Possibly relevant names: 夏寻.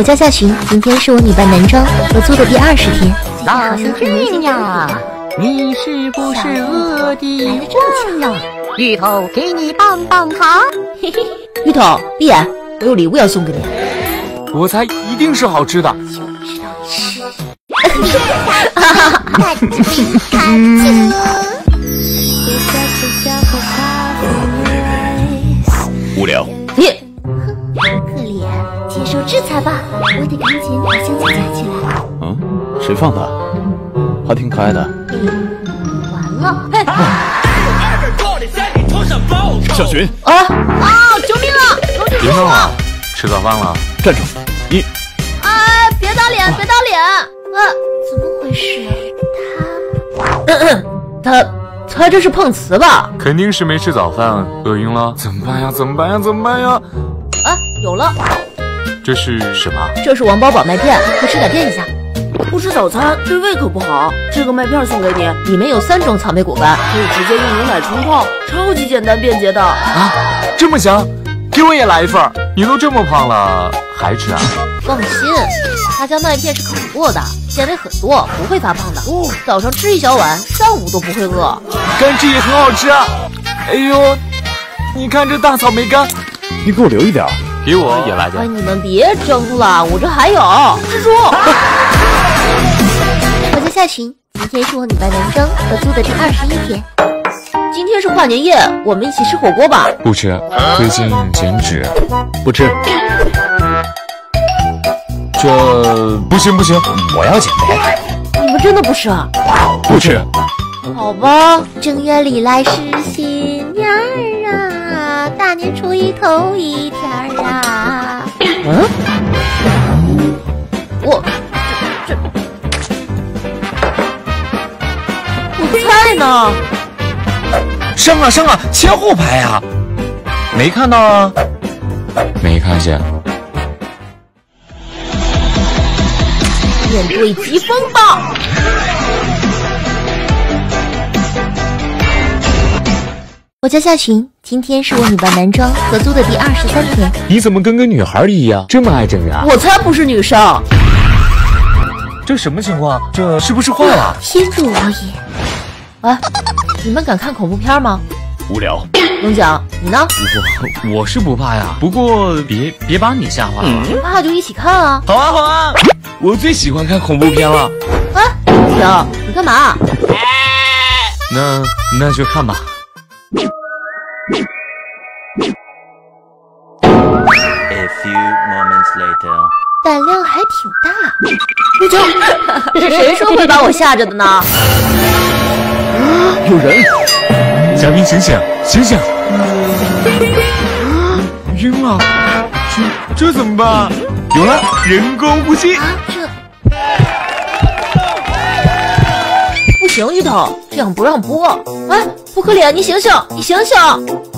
我叫夏寻，今天是我女扮男装合租的第20天。好像很危险呀！你是不是饿的来的正巧？芋头给你棒棒糖。嘿嘿，芋头，闭眼，我有礼物要送给你。我猜一定是好吃的。就知道吃。无聊。你。 可怜，接受制裁吧！我得赶紧把箱子夹起来。嗯，谁放的？还挺可爱的。完了！小寻啊啊！救命啊！楼顶别闹了！吃早饭了？站住！你哎，别打脸，别打脸！怎么回事？他这是碰瓷吧？肯定是没吃早饭，饿晕了。怎么办呀？怎么办呀？怎么办呀？ 啊，有了！这是什么？这是王包保麦片，快吃改变一下。不吃早餐对胃可不好。这个麦片送给你，里面有3种草莓果干，可以直接用牛奶冲泡，超级简单便捷的。啊，这么香，给我也来一份。你都这么胖了，还吃啊？放心，他家麦片是烤过的，纤维很多，不会发胖的。哦，早上吃1小碗，上午都不会饿。干这也很好吃啊！哎呦，你看这大草莓干。 你给我留一点，给我也来点。哎，你们别争了，我这还有蜘蛛。我叫夏寻，今天是我女扮男装合租的第21天。今天是跨年夜，我们一起吃火锅吧。不吃，最近减脂。不吃。这不行不行，我要减肥。你们真的不吃啊？不吃。好吧。正月里来是新年儿啊。 大年初一头一天啊！嗯，我菜呢？上啊上啊，前后排啊！没看到啊？没看见。面对疾风暴。 我叫夏寻，今天是我女扮男装合租的第23天。你怎么跟个女孩一样，这么爱整人啊？我才不是女生！这什么情况？这是不是坏了？天助我也！哎，你们敢看恐怖片吗？无聊。龙奖，你呢？我是不怕呀，不过别把你吓坏了。不怕就一起看啊！好啊好啊！我最喜欢看恐怖片了。哎，龙奖，你干嘛？那就看吧。 胆量还挺大，陆九，是谁说会把我吓着的呢？啊，有人！嘉宾醒醒，醒醒！啊，晕了！这怎么办？有了，人工呼吸！啊，这不行，芋头，这样不让播。哎，不可脸，你醒醒，你醒醒！